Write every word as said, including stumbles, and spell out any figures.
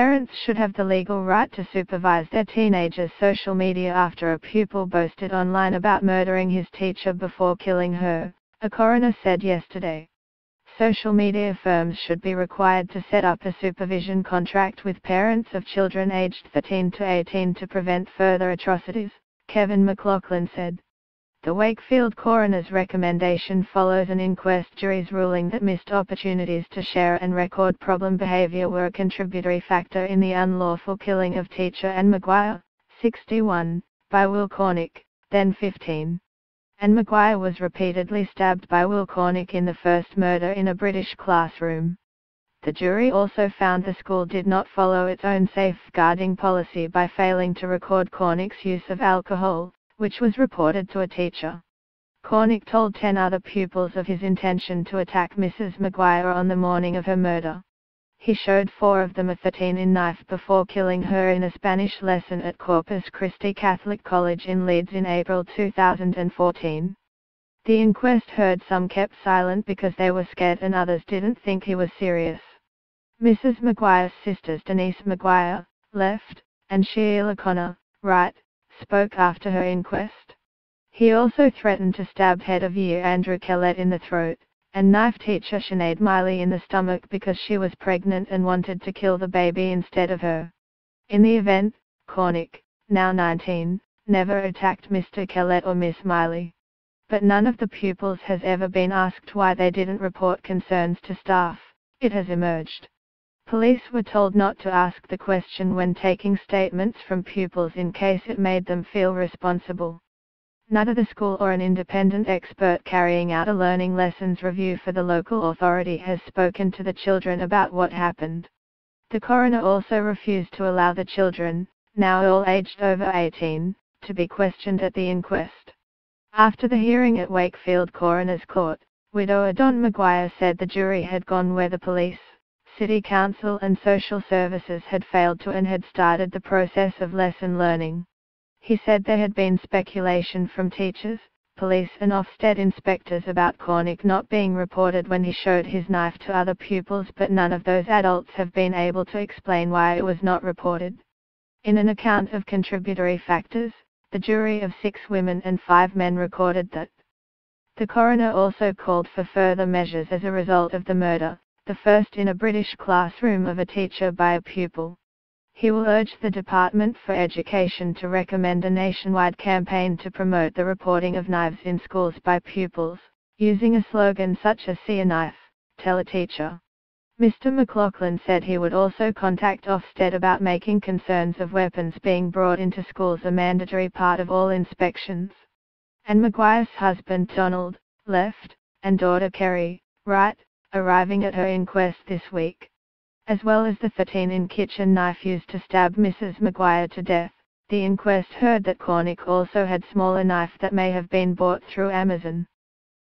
Parents should have the legal right to supervise their teenager's social media after a pupil boasted online about murdering his teacher before killing her, a coroner said yesterday. Social media firms should be required to set up a supervision contract with parents of children aged thirteen to eighteen to prevent further atrocities, Kevin McLaughlin said. The Wakefield coroner's recommendation follows an inquest jury's ruling that missed opportunities to share and record problem behaviour were a contributory factor in the unlawful killing of teacher Ann Maguire, sixty-one, by Will Cornick, then fifteen. Ann Maguire was repeatedly stabbed by Will Cornick in the first murder in a British classroom. The jury also found the school did not follow its own safeguarding policy by failing to record Cornick's use of alcohol, which was reported to a teacher. Cornick told ten other pupils of his intention to attack Missus Maguire on the morning of her murder. He showed four of them a thirteen inch knife before killing her in a Spanish lesson at Corpus Christi Catholic College in Leeds in April two thousand fourteen. The inquest heard some kept silent because they were scared and others didn't think he was serious. Missus Maguire's sisters Denise Maguire, left, and Sheila Connor, right, spoke after her inquest. He also threatened to stab head of year Andrew Kellett in the throat, and knife teacher Sinead Miley in the stomach because she was pregnant and wanted to kill the baby instead of her. In the event, Cornick, now nineteen, never attacked Mister Kellett or Miss Miley. But none of the pupils has ever been asked why they didn't report concerns to staff, it has emerged. Police were told not to ask the question when taking statements from pupils in case it made them feel responsible. Neither the school or an independent expert carrying out a learning lessons review for the local authority has spoken to the children about what happened. The coroner also refused to allow the children, now all aged over eighteen, to be questioned at the inquest. After the hearing at Wakefield Coroner's Court, widow Adon Maguire said the jury had gone where the police, City Council and Social Services had failed to and had started the process of lesson learning. He said there had been speculation from teachers, police and Ofsted inspectors about Cornick not being reported when he showed his knife to other pupils, but none of those adults have been able to explain why it was not reported. In an account of contributory factors, the jury of six women and five men recorded that. The coroner also called for further measures as a result of the murder, the first in a British classroom of a teacher by a pupil. He will urge the Department for Education to recommend a nationwide campaign to promote the reporting of knives in schools by pupils, using a slogan such as "See a knife, tell a teacher." Mister McLaughlin said he would also contact Ofsted about making concerns of weapons being brought into schools a mandatory part of all inspections. Ann Maguire's husband Donald, left, and daughter Kerry, right, arriving at her inquest this week. As well as the thirteen inch kitchen knife used to stab Missus Maguire to death, the inquest heard that Cornick also had smaller knife that may have been bought through Amazon.